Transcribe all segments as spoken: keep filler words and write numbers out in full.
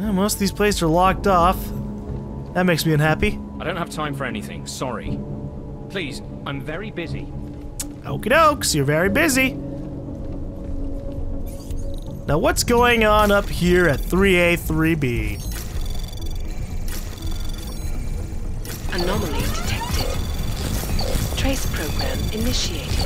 Yeah, most of these places are locked off. That makes me unhappy. I don't have time for anything, sorry. Please, I'm very busy. Okie dokes, you're very busy. Now what's going on up here at three A, three B? Anomaly detected. Trace program initiated.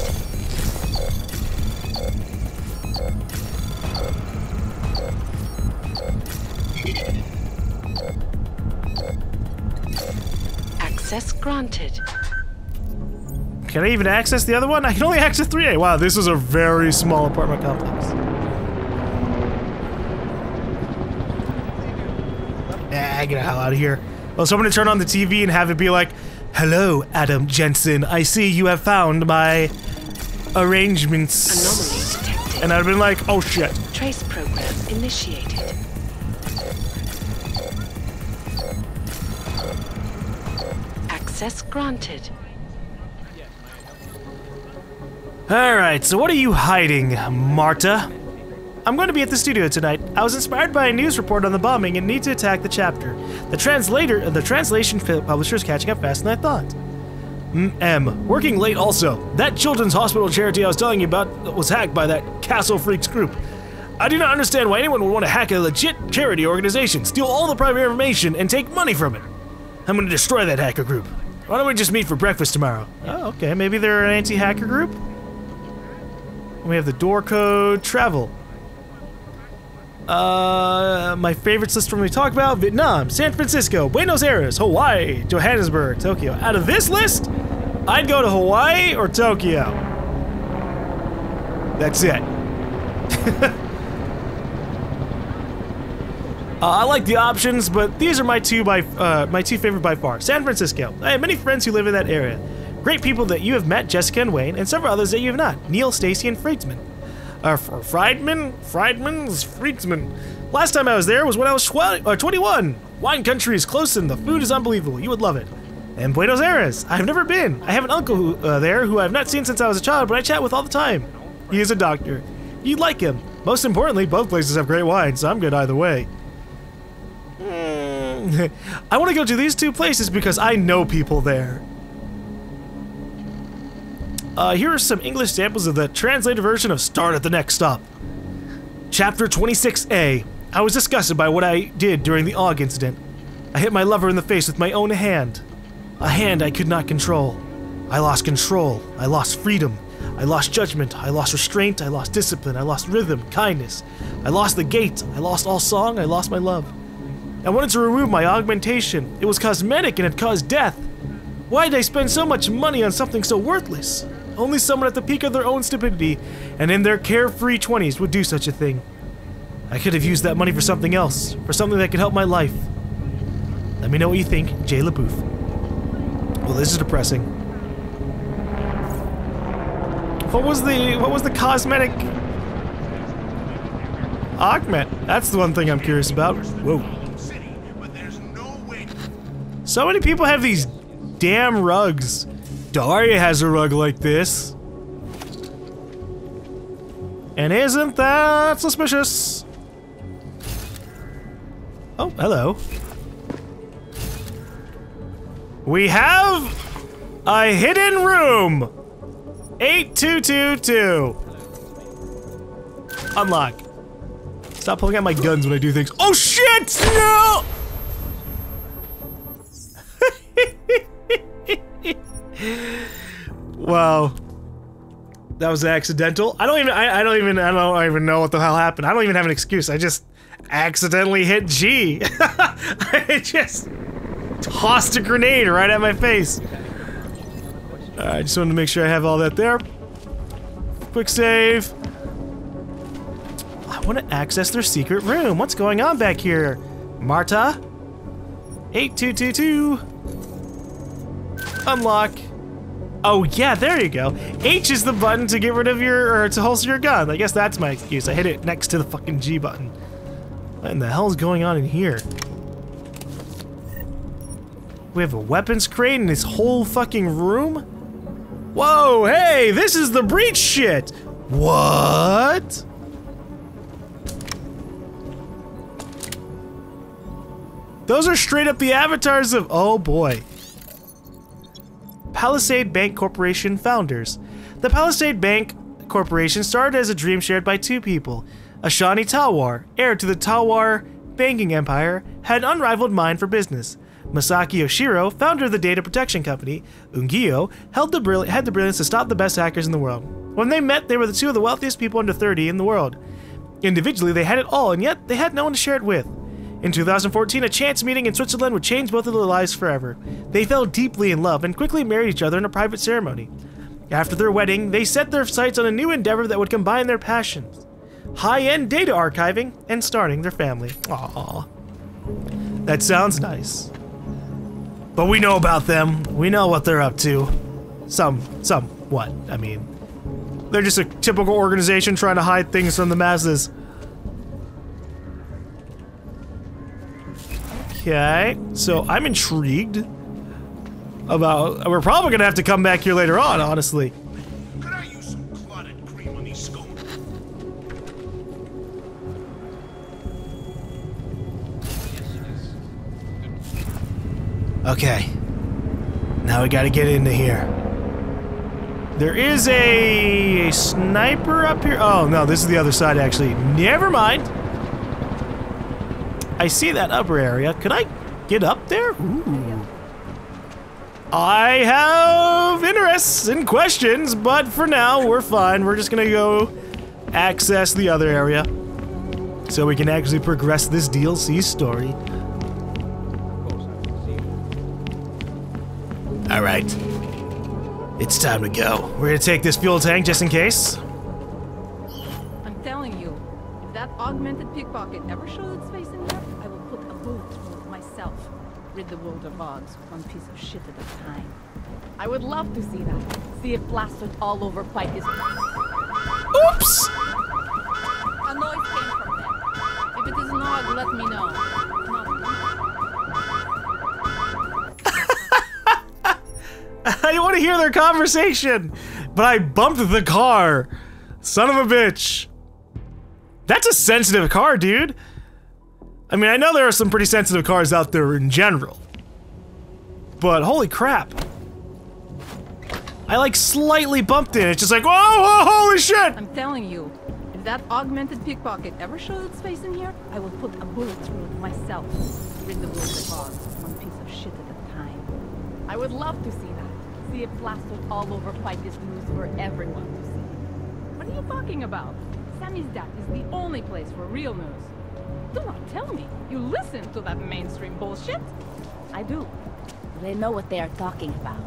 Access granted. Can I even access the other one? I can only access three A. Wow, this is a very small apartment complex. Ah, get the hell out of here. Well, so I'm going to turn on the T V and have it be like, "Hello, Adam Jensen. I see you have found my arrangements." Anomaly detected. And I've been like, "Oh shit." Trace program initiated. Access granted. All right. So, what are you hiding, Marta? I'm going to be at the studio tonight. I was inspired by a news report on the bombing and need to attack the chapter. The translator, the translation publisher is catching up faster than I thought. M. Working late also. That children's hospital charity I was telling you about was hacked by that Castle Freaks group. I do not understand why anyone would want to hack a legit charity organization, steal all the private information, and take money from it. I'm going to destroy that hacker group. Why don't we just meet for breakfast tomorrow? Oh, okay. Maybe they're an anti-hacker group? And we have the door code travel. Uh, my favorites list from we talked about: Vietnam, San Francisco, Buenos Aires, Hawaii, Johannesburg, Tokyo. Out of this list, I'd go to Hawaii or Tokyo. That's it. uh, I like the options, but these are my two by uh, my two favorite by far. San Francisco. I have many friends who live in that area. Great people that you have met, Jessica and Wayne, and several others that you have not: Neil, Stacy, and Friedman. Uh, Friedman? Friedman's? Friedman. Last time I was there was when I was twenty-one. Wine country is close and the food is unbelievable. You would love it. And Buenos Aires. I've never been. I have an uncle who, uh, there who I've not seen since I was a child, but I chat with all the time. He is a doctor. You'd like him. Most importantly, both places have great wine, so I'm good either way. Mm. I want to go to these two places because I know people there. Uh, here are some English samples of the translated version of Start at the Next Stop. Chapter twenty-six A. I was disgusted by what I did during the O G incident. I hit my lover in the face with my own hand. A hand I could not control. I lost control. I lost freedom. I lost judgment. I lost restraint. I lost discipline. I lost rhythm, kindness. I lost the gate. I lost all song. I lost my love. I wanted to remove my augmentation. It was cosmetic and had caused death. Why did I spend so much money on something so worthless? Only someone at the peak of their own stupidity and in their carefree twenties would do such a thing. I could have used that money for something else, for something that could help my life. Let me know what you think, Jay LeBeouf. Well, this is depressing. What was the what was the cosmetic augment? That's the one thing I'm curious about. Whoa. So many people have these damn rugs. Daria has a rug like this. And isn't that suspicious? Oh, hello. We have a hidden room. eight two two two. Unlock. Stop pulling out my guns when I do things. Oh shit! No! Wow, that was accidental. I don't even. I, I don't even. I don't even know what the hell happened. I don't even have an excuse. I just accidentally hit G. I just tossed a grenade right at my face. All right, I just wanted to make sure I have all that there. Quick save. I want to access their secret room. What's going on back here, Marta? Eight two two two. Unlock. Oh yeah, there you go. H is the button to get rid of your, or to holster your gun. I guess that's my excuse. I hit it next to the fucking G button. What in the hell is going on in here? We have a weapons crate in this whole fucking room? Whoa, hey, this is the breach shit! What? Those are straight up the avatars of- oh boy. Palisade Bank Corporation founders. The Palisade Bank Corporation started as a dream shared by two people. Ashani Tawar, heir to the Tawar banking empire, had an unrivaled mind for business. Masaki Oshiro, founder of the data protection company, Ungio, held the brill had the brilliance to stop the best hackers in the world. When they met, they were the two of the wealthiest people under thirty in the world. Individually, they had it all, and yet they had no one to share it with. In two thousand fourteen, a chance meeting in Switzerland would change both of their lives forever. They fell deeply in love and quickly married each other in a private ceremony. After their wedding, they set their sights on a new endeavor that would combine their passions. High-end data archiving and starting their family. Aww. That sounds nice. But we know about them. We know what they're up to. Some, somewhat. I mean, they're just a typical organization trying to hide things from the masses. Okay, so I'm intrigued about. We're probably gonna have to come back here later on, honestly. Could I use some clotted cream on these scones? Okay. Now we gotta get into here. There is a, a sniper up here. Oh no, this is the other side actually. Never mind. I see that upper area. Could I get up there? Ooh. I have interests and questions, but for now we're fine. We're just gonna go access the other area so we can actually progress this D L C story. All right, it's time to go. We're gonna take this fuel tank just in case. I'm telling you, if that augmented pickpocket ever shows its face in there, I will put a bullet through it myself. Rid the world of odds, one piece of shit at a time. I would love to see that. See it plastered all over Pyke. Oops! A noise came from there. If it is an og, let me know. I want to hear their conversation, but I bumped the car. Son of a bitch. That's a sensitive car, dude. I mean, I know there are some pretty sensitive cars out there in general, but holy crap. I like slightly bumped in. It's just like, whoa, whoa, holy shit. I'm telling you, if that augmented pickpocket ever shows its face in here, I will put a bullet through it myself. Rid the world of odds, one piece of shit at a time. I would love to see that. See it plastered all over Pyke's news for everyone to see. What are you talking about? Sammy's death is the only place for real news. Do not tell me you listen to that mainstream bullshit. I do. They know what they are talking about.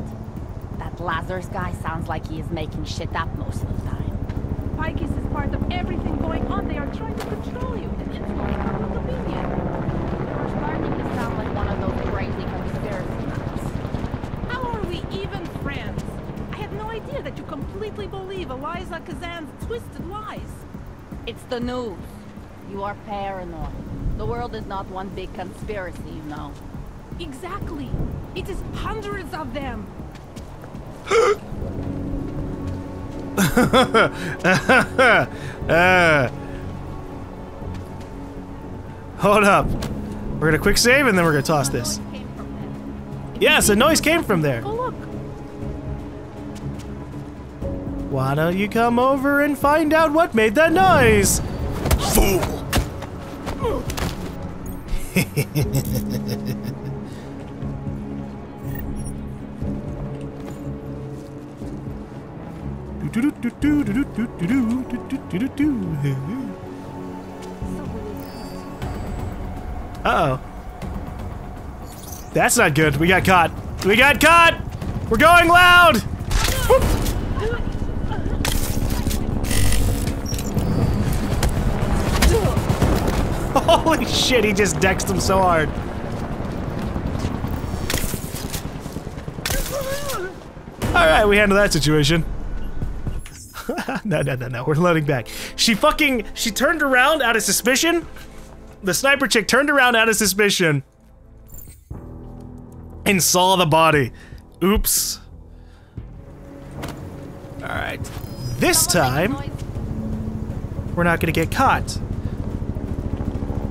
That Lazarus guy sounds like he is making shit up most of the time. Pyke is part of everything going on. They are trying to control you and influence your public opinion. You're starting to sound like one of those crazy conspiracy nuts. How are we even friends? I had no idea that you completely believe Eliza Kazan's twisted lies. It's the news. You are paranoid. The world is not one big conspiracy, you know. Exactly. It is hundreds of them. uh, hold up. We're gonna quick save and then we're gonna toss this. Yes, a noise came from there. Oh, look. Why don't you come over and find out what made that noise? Fool! Uh-oh. That's not good. We got caught. We got caught! We're going loud! Whoop. Holy shit, he just dexed him so hard. Alright, we handled that situation. no, no, no, no, we're loading back. She fucking, she turned around out of suspicion. The sniper chick turned around out of suspicion. And saw the body. Oops. Alright. This time, we're not gonna get caught.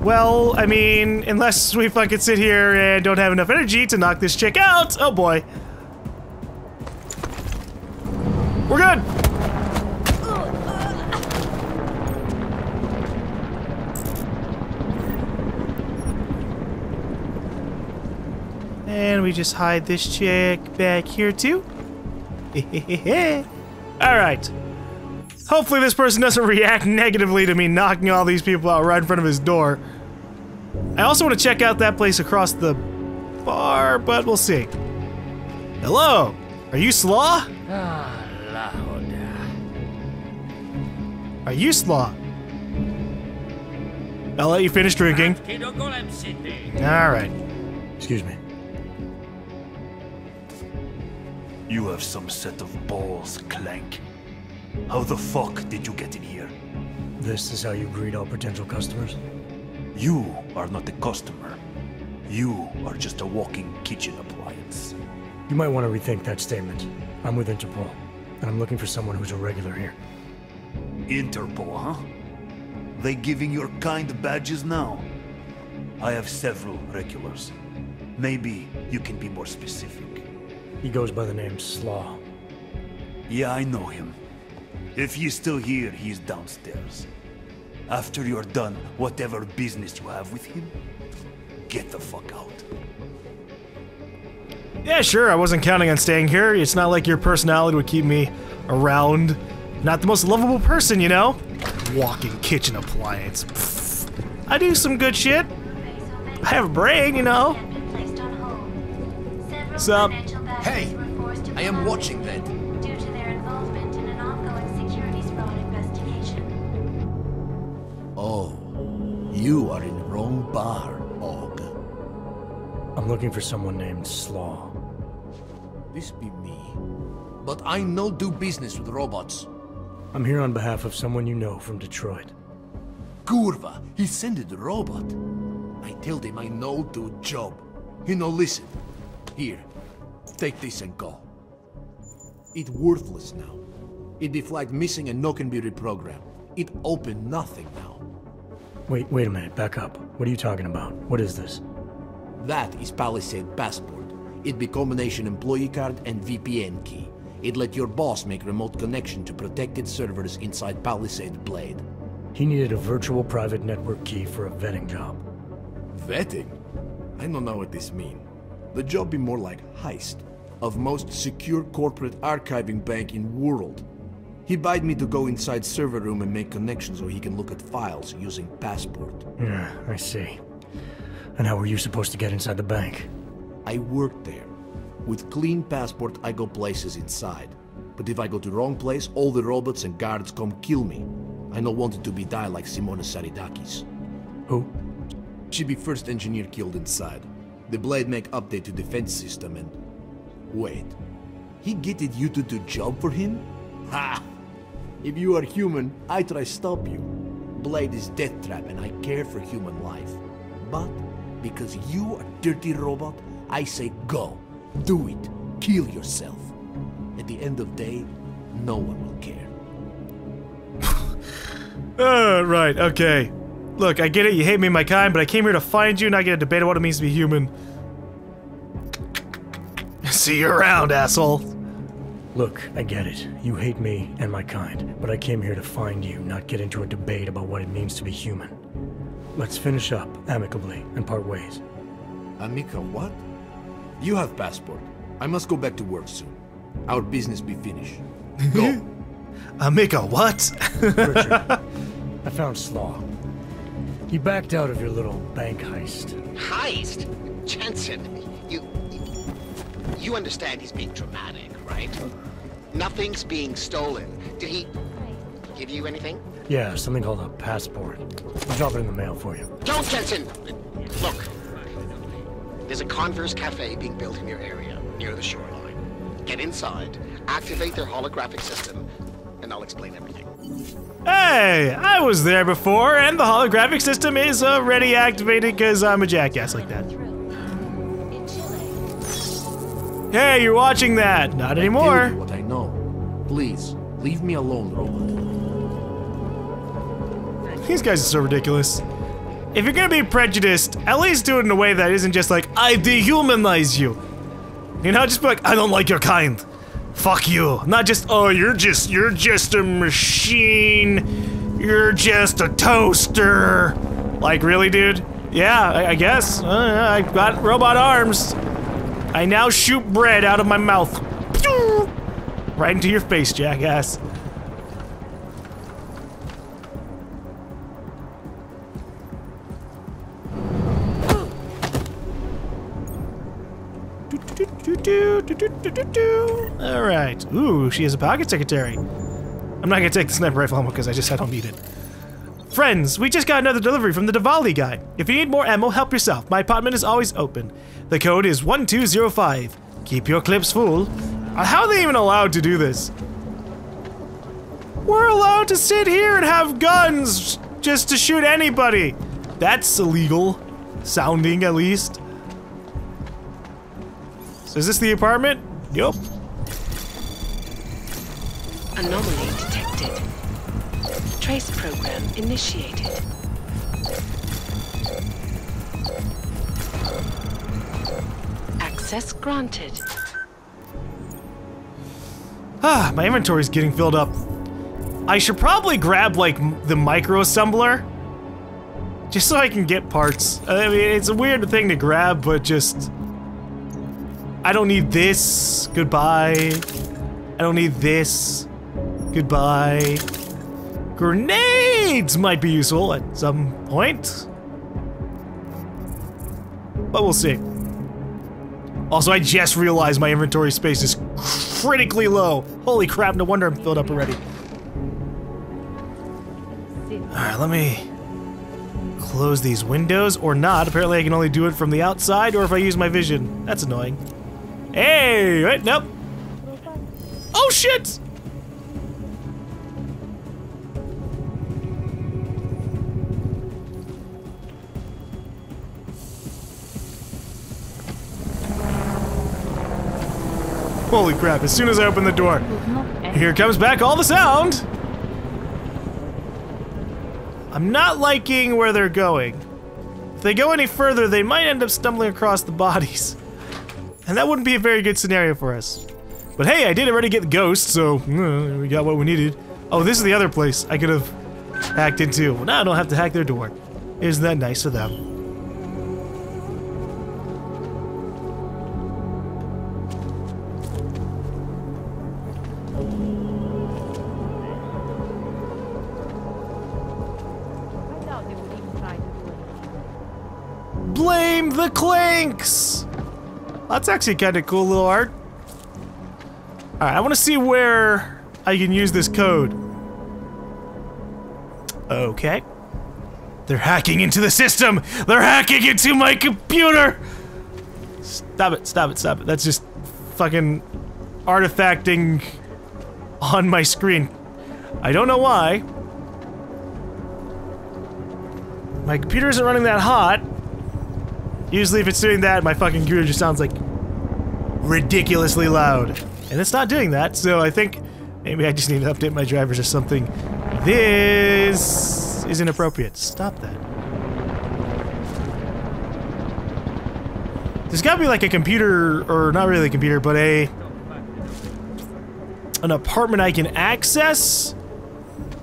Well, I mean, unless we fucking sit here and don't have enough energy to knock this chick out. Oh boy. We're good. And we just hide this chick back here too. Alright. Hopefully this person doesn't react negatively to me knocking all these people out right in front of his door. I also want to check out that place across the bar, but we'll see. Hello! Are you Slaw? Ah, Lahoda. Are you Slaw? I'll let you finish drinking. Alright. Excuse me. You have some set of balls, Clank. How the fuck did you get in here? This is how you greet all potential customers? You are not a customer. You are just a walking kitchen appliance. You might want to rethink that statement. I'm with Interpol, and I'm looking for someone who's a regular here. Interpol, huh? They giving your kind badges now? I have several regulars. Maybe you can be more specific. He goes by the name Slaw. Yeah, I know him. If he's still here, he's downstairs. After you're done, whatever business you have with him, get the fuck out. Yeah, sure, I wasn't counting on staying here. It's not like your personality would keep me around. Not the most lovable person, you know? Walking kitchen appliance. Pfft. I do some good shit. I have a brain, you know? What's up? Hey, I am watching that. Oh, you are in the wrong bar, Og. I'm looking for someone named Slaw. This be me. But I no do business with robots. I'm here on behalf of someone you know from Detroit. Kurva, he sended the robot. I tell him I no do job. He no listen. Here, take this and go. It worthless now. It be flag missing and no can be reprogrammed. It open nothing now. Wait, wait a minute, back up. What are you talking about? What is this? That is Palisade Passport. It be combination employee card and V P N key. It let your boss make remote connection to protected servers inside Palisade Blade. He needed a virtual private network key for a vetting job. Vetting? I don't know what this mean. The job be more like heist of most secure corporate archiving bank in world. He bade me to go inside server room and make connections so he can look at files using passport. Yeah, I see. And how were you supposed to get inside the bank? I worked there. With clean passport, I go places inside. But if I go to wrong place, all the robots and guards come kill me. I no wanted to be die like Simone Saridakis. Who? She be first engineer killed inside. The Blade make update to defense system and... Wait. He getted you to do job for him? Ha! If you are human, I try stop you. Blade is death trap and I care for human life. But because you are dirty robot, I say go. Do it. Kill yourself. At the end of day, no one will care. uh, right, okay. Look, I get it, you hate me and my kind, but I came here to find you and I get a debate about what it means to be human. See you around, asshole. Look, I get it. You hate me and my kind, but I came here to find you, not get into a debate about what it means to be human. Let's finish up, amicably, and part ways. Amica what? You have passport. I must go back to work soon. Our business be finished. Go. Amica what? Richard, I found Slaw. He backed out of your little bank heist. Heist? Jensen, you... You understand he's being dramatic, right? Nothing's being stolen. Did he give you anything? Yeah, something called a passport. I'll drop it in the mail for you. Don't, Jensen! Look. There's a Converse cafe being built in your area, near the shoreline. Get inside, activate their holographic system, and I'll explain everything. Hey! I was there before, and the holographic system is already activated because I'm a jackass like that. Hey, you're watching that! Not anymore! I tell you what I know. Please, leave me alone, robot. These guys are so ridiculous. If you're gonna be prejudiced, at least do it in a way that isn't just like, I dehumanize you. You know, just be like, I don't like your kind. Fuck you. Not just, oh, you're just, you're just a machine. You're just a toaster. Like, really, dude? Yeah, I, I guess. Uh, I got robot arms. I now shoot bread out of my mouth. Pew! Right into your face, jackass. Alright. Ooh, she has a pocket secretary. I'm not gonna take the sniper rifle ammo because I just I don't need it. Friends, we just got another delivery from the Diwali guy. If you need more ammo, help yourself. My apartment is always open. The code is one two zero five. Keep your clips full. How are they even allowed to do this? We're allowed to sit here and have guns just to shoot anybody. That's illegal. Sounding, at least. So is this the apartment? Yup. Anomaly detected. Trace program initiated. Access granted. Ah, my inventory is getting filled up. I should probably grab, like, the micro-assembler. Just so I can get parts. I mean, it's a weird thing to grab, but just... I don't need this. Goodbye. I don't need this. Goodbye. Grenades might be useful at some point. But we'll see. Also, I just realized my inventory space is critically low. Holy crap, no wonder I'm filled up already. Alright, let me close these windows or not. Apparently I can only do it from the outside or if I use my vision. That's annoying. Hey, wait, nope. Oh shit! Holy crap, as soon as I open the door, here comes back all the sound! I'm not liking where they're going. If they go any further, they might end up stumbling across the bodies. And that wouldn't be a very good scenario for us. But hey, I did already get the ghost, so uh, we got what we needed. Oh, this is the other place I could have hacked into. Well, now I don't have to hack their door. Isn't that nice of them? Blame the Clinks! That's actually kind of cool little art. Alright, I want to see where I can use this code. Okay. They're hacking into the system! They're hacking into my computer! Stop it, stop it, stop it. That's just fucking artifacting on my screen. I don't know why. My computer isn't running that hot. Usually if it's doing that, my fucking computer just sounds like ridiculously loud. And it's not doing that, so I think maybe I just need to update my drivers or something. This is inappropriate. Stop that. There's gotta be like a computer, or not really a computer, but a... an apartment I can access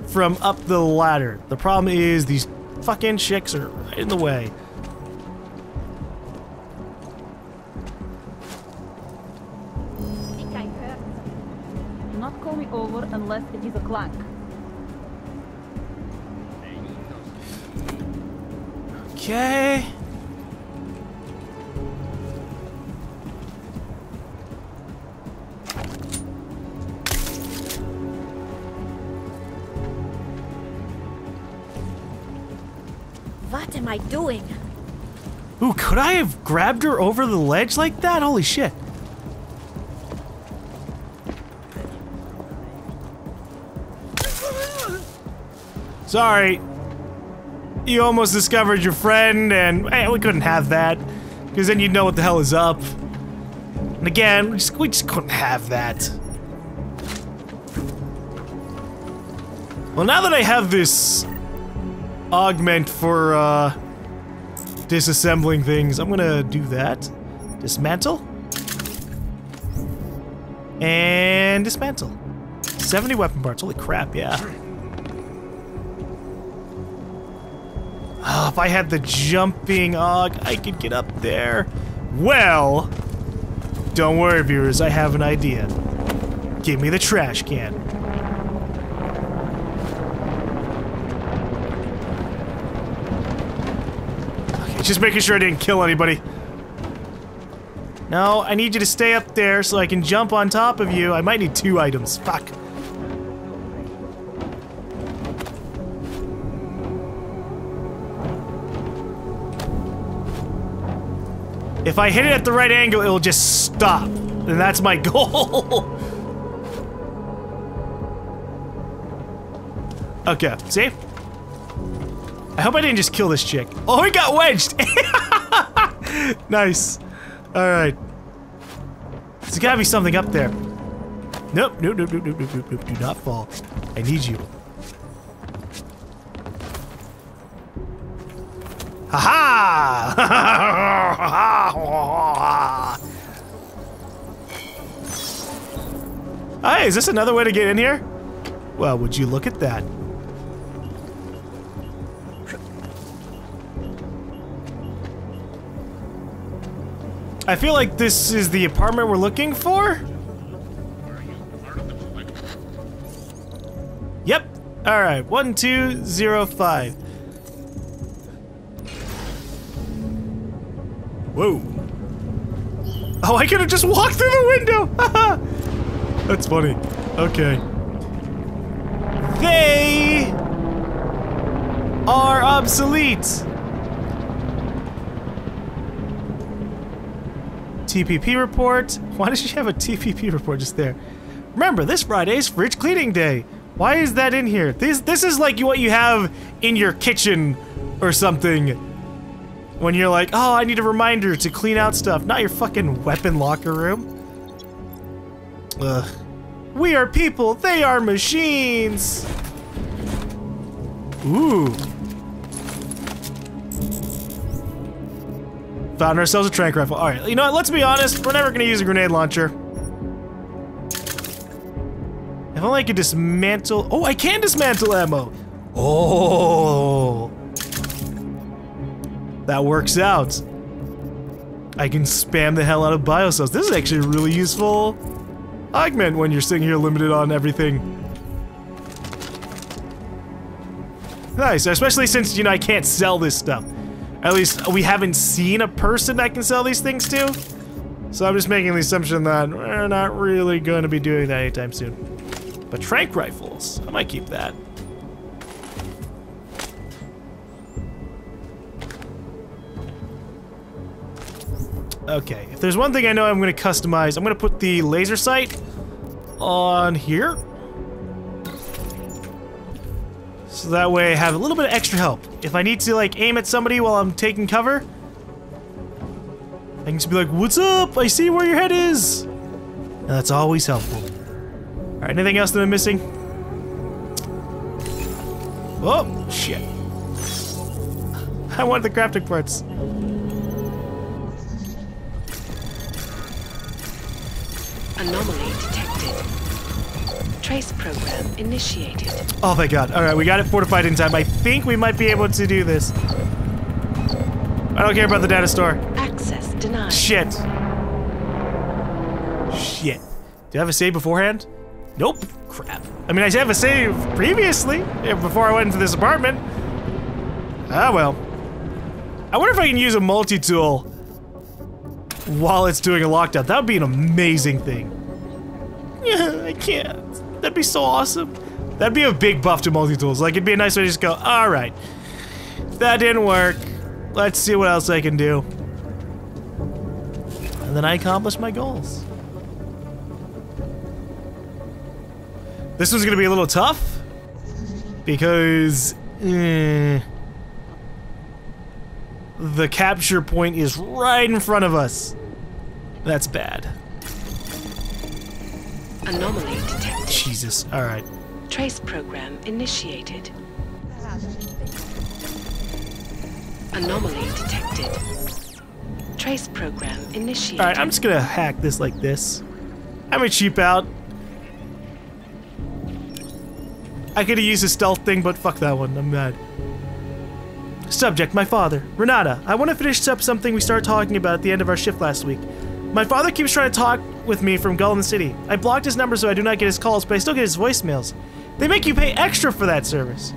from up the ladder. The problem is these fucking chicks are right in the way. Over unless it is a clank. Okay. What am I doing? Ooh, could I have grabbed her over the ledge like that? Holy shit. Sorry, you almost discovered your friend, and hey, we couldn't have that, because then you'd know what the hell is up. And again, we just, we just couldn't have that. Well, now that I have this augment for uh, disassembling things. I'm gonna do that. Dismantle. And dismantle. seventy weapon parts. Holy crap, yeah. Oh, if I had the jumping, oh, I could get up there. Well, don't worry, viewers. I have an idea. Give me the trash can. Okay, just making sure I didn't kill anybody. No, I need you to stay up there so I can jump on top of you. I might need two items. Fuck. If I hit it at the right angle, it'll just stop. And that's my goal. Okay, see? I hope I didn't just kill this chick. Oh, he got wedged! Nice. Alright. There's gotta be something up there. Nope, nope, nope, nope, nope, nope, nope, do not fall. I need you. Ha-ha! Hey, is this another way to get in here? Well, would you look at that? I feel like this is the apartment we're looking for? Yep. Alright, one two zero five. Whoa. Oh, I could have just walked through the window! That's funny. Okay. They are obsolete! T P P report. Why does she have a T P P report just there? Remember, this Friday's fridge cleaning day. Why is that in here? This this is like what you have in your kitchen or something. When you're like, oh, I need a reminder to clean out stuff. Not your fucking weapon locker room. Ugh. We are people. They are machines. Ooh. Found ourselves a tranq rifle. Alright, you know what, let's be honest, we're never gonna use a grenade launcher. If only I could dismantle- oh, I can dismantle ammo! Oh, that works out. I can spam the hell out of biocells. This is actually a really useful augment when you're sitting here limited on everything. Nice, especially since, you know, I can't sell this stuff. At least, we haven't seen a person that can sell these things to. So I'm just making the assumption that we're not really going to be doing that anytime soon. But tranq rifles, I might keep that. Okay, if there's one thing I know I'm going to customize, I'm going to put the laser sight on here. So that way I have a little bit of extra help. If I need to, like, aim at somebody while I'm taking cover, I can just be like, what's up? I see where your head is! And that's always helpful. Alright, anything else that I'm missing? Oh, shit. I want the crafting parts. Anomaly detected. Trace program initiated. Oh, thank God. Alright, we got it fortified in time. I think we might be able to do this. I don't care about the data store. Access denied. Shit. Shit. Do I have a save beforehand? Nope. Crap. I mean, I have a save previously, before I went into this apartment. Ah, well. I wonder if I can use a multi-tool while it's doing a lockdown. That would be an amazing thing. I can't. That'd be so awesome. That'd be a big buff to multi-tools. Like, it'd be a nice way to just go, alright. That didn't work. Let's see what else I can do. And then I accomplished my goals. This one's gonna be a little tough. Because... Eh, the capture point is right in front of us. That's bad. Anomaly detected. Jesus, alright. Trace program initiated. Anomaly detected. Trace program initiated. Alright, I'm just gonna hack this like this. I'm a cheap out. I could've used a stealth thing, but fuck that one. I'm mad. Subject, my father. Renata, I want to finish up something we started talking about at the end of our shift last week. My father keeps trying to talk with me from Golden City. I blocked his number so I do not get his calls, but I still get his voicemails. They make you pay extra for that service.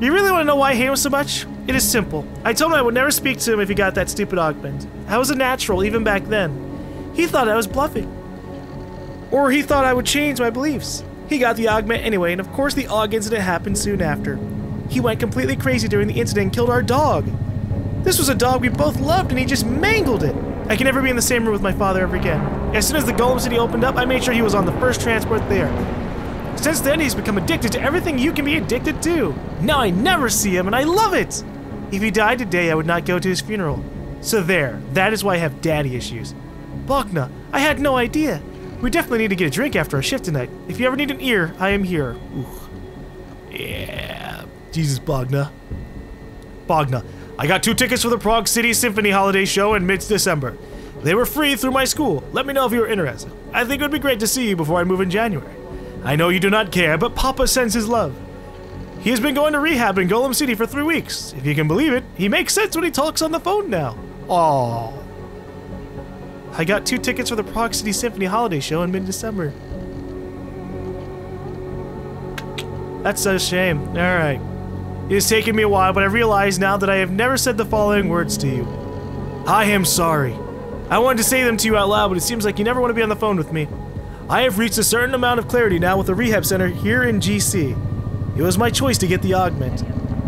You really want to know why I hate him so much? It is simple. I told him I would never speak to him if he got that stupid augment. I was a natural, even back then. He thought I was bluffing. Or he thought I would change my beliefs. He got the augment anyway, and of course the aug incident happened soon after. He went completely crazy during the incident and killed our dog. This was a dog we both loved and he just mangled it. I can never be in the same room with my father ever again. As soon as the Golem City opened up, I made sure he was on the first transport there. Since then, he's become addicted to everything you can be addicted to. Now I never see him and I love it. If he died today, I would not go to his funeral. So there, that is why I have daddy issues. Bogna, I had no idea. We definitely need to get a drink after our shift tonight. If you ever need an ear, I am here. Oof. Yeah. Jesus, Bogna. Bogna, I got two tickets for the Prague City Symphony holiday show in mid-December. They were free through my school. Let me know if you are interested. I think it would be great to see you before I move in January. I know you do not care, but Papa sends his love. He has been going to rehab in Golem City for three weeks. If you can believe it, he makes sense when he talks on the phone now. Aww. I got two tickets for the Prague City Symphony holiday show in mid-December. That's a shame. All right. It has taken me a while, but I realize now that I have never said the following words to you. I am sorry. I wanted to say them to you out loud, but it seems like you never want to be on the phone with me. I have reached a certain amount of clarity now with the rehab center here in G C. It was my choice to get the augment.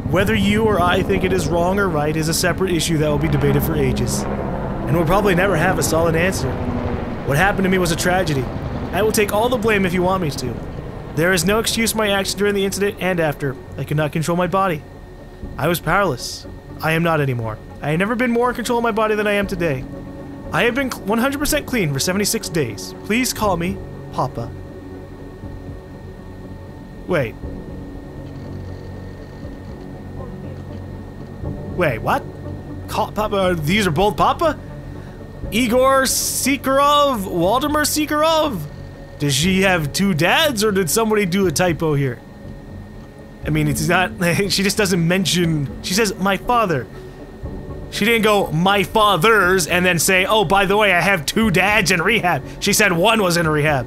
Whether you or I think it is wrong or right is a separate issue that will be debated for ages. And we'll probably never have a solid answer. What happened to me was a tragedy. I will take all the blame if you want me to. There is no excuse for my action during the incident and after. I could not control my body. I was powerless. I am not anymore. I have never been more in control of my body than I am today. I have been one hundred percent clean for seventy-six days. Please call me Papa. Wait. Wait, what? Call Papa? These are both Papa? Igor Sikorov? Waldemar Sikorov? Does she have two dads, or did somebody do a typo here? I mean, it's not... She just doesn't mention... She says, my father. She didn't go, my father's, and then say, oh, by the way, I have two dads in rehab. She said one was in rehab.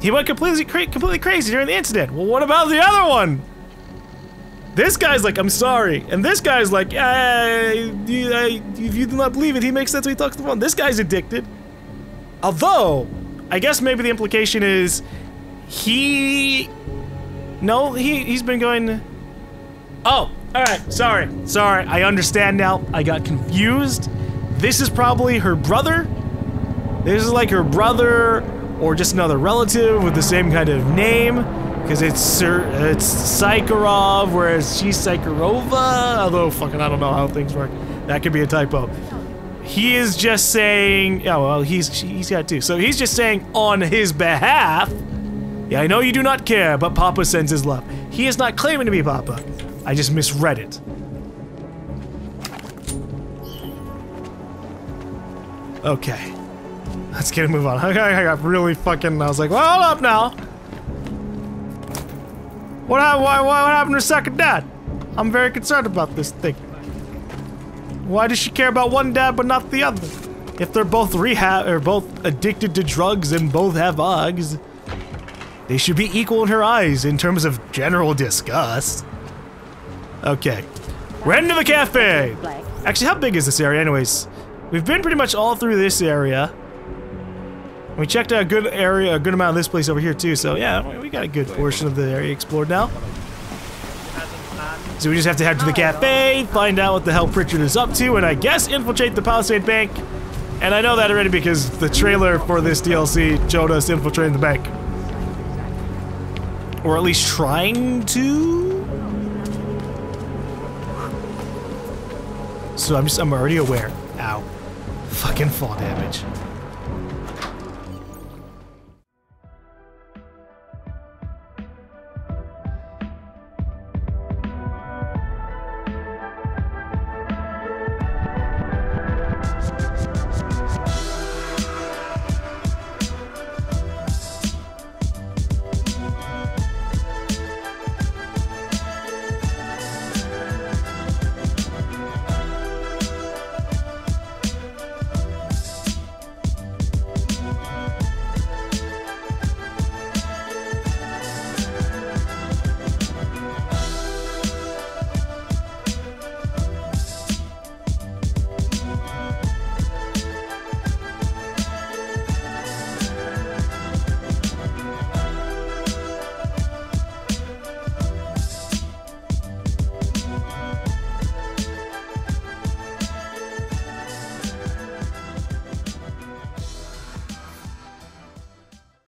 He went completely cra completely crazy during the incident. Well, what about the other one? This guy's like, I'm sorry. And this guy's like, I, I, if you do not believe it, he makes sense when he talks to the phone. This guy's addicted. Although... I guess maybe the implication is he... No, he, he's been going... Oh, alright, sorry, sorry, I understand now. I got confused. This is probably her brother. This is like her brother or just another relative with the same kind of name. Because it's Sir, it's Sikorov, whereas she's Sikorova. Although, fucking, I don't know how things work. That could be a typo. He is just saying, yeah, well, he's he's got two. So he's just saying on his behalf, yeah, I know you do not care, but Papa sends his love. He is not claiming to be Papa. I just misread it. Okay. Let's get a move on. I got really fucking, I was like, well, hold up now. What, why, what happened to second dad? I'm very concerned about this thing. Why does she care about one dad but not the other? If they're both rehab or both addicted to drugs and both have augs, they should be equal in her eyes in terms of general disgust. Okay, we're heading to the cafe. Actually, how big is this area, anyways? We've been pretty much all through this area. We checked out a good area, a good amount of this place over here too. So yeah, we got a good portion of the area explored now. So we just have to head to the cafe, find out what the hell Pritchard is up to, and I guess infiltrate the Palisade Bank. And I know that already because the trailer for this D L C showed us infiltrating the bank. Or at least trying to? So I'm just, I'm already aware. Ow. Fucking fall damage.